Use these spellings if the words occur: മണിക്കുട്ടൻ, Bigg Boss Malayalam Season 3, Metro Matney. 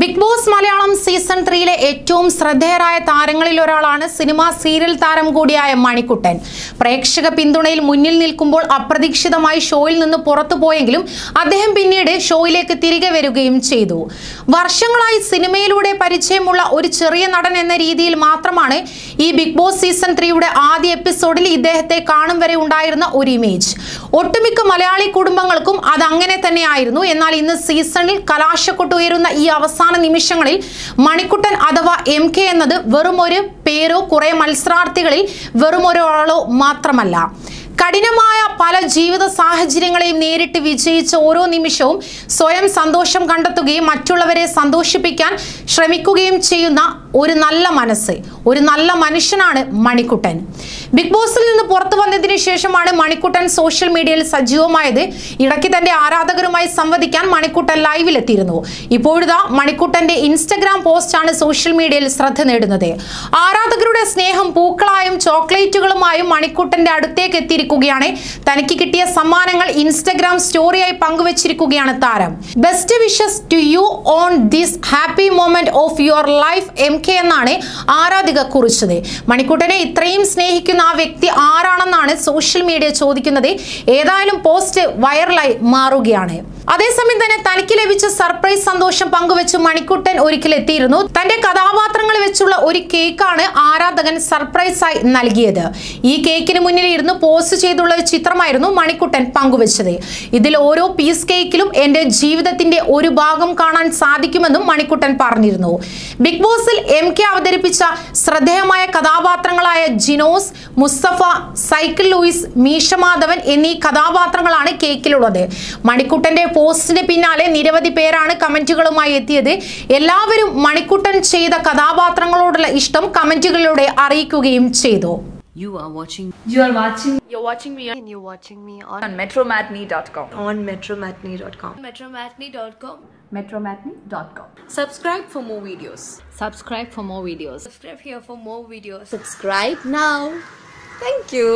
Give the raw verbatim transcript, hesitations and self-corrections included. Bigg Boss Malayalam Season trei le ഏറ്റവും ശ്രദ്ധേയരായ താരങ്ങളിൽ ഒരാളാണ് സിനിമ സീരിയൽ താരം കൂടിയായ മണിക്കുട്ടൻ. പ്രേക്ഷക പിന്തുണയിൽ മുന്നിൽ നിൽക്കുമ്പോൾ അപ്രതീക്ഷിതമായി ഷോയിൽ നിന്ന് പുറത്തുപോയെങ്കിലും അദ്ദേഹം പിന്നീട് ഷോയിലേക്ക് തിരികെ വരികയും ചെയ്തു. വർഷങ്ങളായി സിനിമയിലൂടെ പരിചയമുള്ള ഒരു ചെറിയ നടൻ എന്ന രീതിയിൽ മാത്രമാണ് ഈ ബിഗ് ബോസ് സീസൺ ത്രീയുടെ ആദ്യ എപ്പിസോഡിൽ ഇദ്ദേഹത്തെ കാണും വരെ ഉണ്ടായിരുന്ന ഒരു ഇമേജ്. ഒട്ടുമിക്ക മലയാളി കുടുംബങ്ങൾക്കും അത് അങ്ങനെ തന്നെയായിരുന്നു. എന്നാൽ ഇന്ന് സീസണിൽ കലാശക്കൊട്ടുയരുന്ന ഈ അവസാന നിമിഷങ്ങളിൽ മണിക്കുട്ടൻ അഥവാ എം കെ എന്നത് വെറും ഒരു പേരോ കുറെ മത്സരാർത്ഥികളിൽ വെറും ഒരാളോ മാത്രമല്ല, കഠിനമായ പല ജീവിത സാഹചര്യങ്ങളെയും നേരിട്ട് വിജയിച്ച ഓരോ നിമിഷവും സ്വയം സന്തോഷം കണ്ടെത്തുകയും മറ്റുള്ളവരെ സന്തോഷിപ്പിക്കാൻ ശ്രമിക്കുകയും ചെയ്യുന്ന ഒരു നല്ല മനസ്സ്, ഒരു നല്ല മനുഷ്യനാണ് മണിക്കുട്ടൻ. ബിഗ് ബോസിൽ നിന്ന് പുറത്തു വന്നതിന് ശേഷമാണ് മണിക്കുട്ടൻ സോഷ്യൽ മീഡിയയിൽ സജീവമായത്. ഇടയ്ക്ക് തന്റെ ആരാധകരുമായി സംവദിക്കാൻ മണിക്കുട്ടൻ ലൈവിലെത്തിയിരുന്നു. ഇപ്പോഴിതാ മണിക്കുട്ടന്റെ ഇൻസ്റ്റഗ്രാം പോസ്റ്റാണ് സോഷ്യൽ മീഡിയയിൽ ശ്രദ്ധ നേടുന്നത്. ആരാധകരുടെ സ്നേഹം പൂക്കളായും ചോക്ലേറ്റുകളുമായും മണിക്കുട്ടന്റെ അടുത്തേക്ക് എത്തിയിരിക്കുകയാണ്. തനിക്ക് കിട്ടിയ സമ്മാനങ്ങൾ ഇൻസ്റ്റഗ്രാം സ്റ്റോറിയായി പങ്കുവച്ചിരിക്കുകയാണ് താരം. Best wishes to you on this happy moment of your life M K എന്നാണ് ആരാധിക കുറിച്ചത്. മണിക്കുട്ടനെ ഇത്രയും സ്നേഹിക്കുന്ന ആ വ്യക്തി ആരാണെന്നാണ് സോഷ്യൽ മീഡിയ ചോദിക്കുന്നത്. ഏതായാലും പോസ്റ്റ് വൈറലായി മാറുകയാണ്. അതേസമയം തന്നെ തനിക്ക് ലഭിച്ച സർപ്രൈസ് സന്തോഷം പങ്കുവെച്ച് മണിക്കുട്ടൻ ഒരിക്കൽ എത്തിയിരുന്നു. തന്റെ കഥാപാത്രങ്ങൾ വെച്ചുള്ള ഒരു കേക്കാണ് ആരാധകൻ സർപ്രൈസായി നൽകിയത്. ഈ കേക്കിന് മുന്നിൽ ഇരുന്ന് പോസ്റ്റ് ചെയ്തുള്ള ഒരു ചിത്രമായിരുന്നു മണിക്കുട്ടൻ പങ്കുവെച്ചത്. ഇതിൽ ഓരോ പീസ് കേക്കിലും എന്റെ ജീവിതത്തിന്റെ ഒരു ഭാഗം കാണാൻ സാധിക്കുമെന്നും മണിക്കുട്ടൻ പറഞ്ഞിരുന്നു. ബിഗ് ബോസിൽ എം കെ അവതരിപ്പിച്ച ശ്രദ്ധേയമായ കഥാപാത്രങ്ങളായ ജിനോസ്, മുസ്തഫ, സൈക്കിൾ ലൂയിസ്, മീശമാധവൻ എന്നീ കഥാപാത്രങ്ങളാണ് കേക്കിലുള്ളത്. മണിക്കുട്ടന്റെ പോസ്റ്റിന് പിന്നാലെ നിരവധി പേരാണ് കമന്റുകളുമായി എത്തിയത്. എല്ലാവരും മണിക്കുട്ടൻ ചെയ്ത കഥാപാത്രങ്ങളോടുള്ള ഇഷ്ടം കമന്റുകളിലൂടെ അറിയിക്കുകയും ചെയ്തു. You are watching you are watching you're watching me and you're watching me on, on metro matney dot com on metro matney dot com metro matney dot com metro matney dot com subscribe for more videos subscribe for more videos subscribe here for more videos subscribe now thank you.